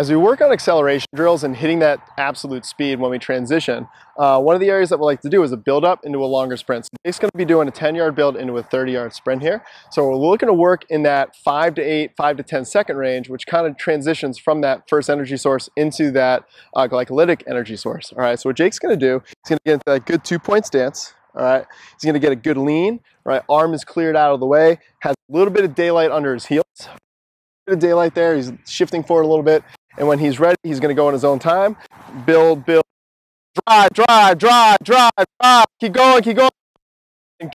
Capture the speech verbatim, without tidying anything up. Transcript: As we work on acceleration drills and hitting that absolute speed when we transition, uh, one of the areas that we like to do is a build up into a longer sprint. So Jake's gonna be doing a ten yard build into a thirty yard sprint here. So we're looking to work in that five to eight, five to ten second range, which kind of transitions from that first energy source into that uh, glycolytic energy source. All right, so what Jake's gonna do, he's gonna get into that good two point stance. All right, he's gonna get a good lean, right? Arm is cleared out of the way, has a little bit of daylight under his heels. A bit of daylight there, he's shifting forward a little bit. And when he's ready, he's going to go in his own time. Build, build, drive, drive, drive, drive, drive. Keep going, keep going.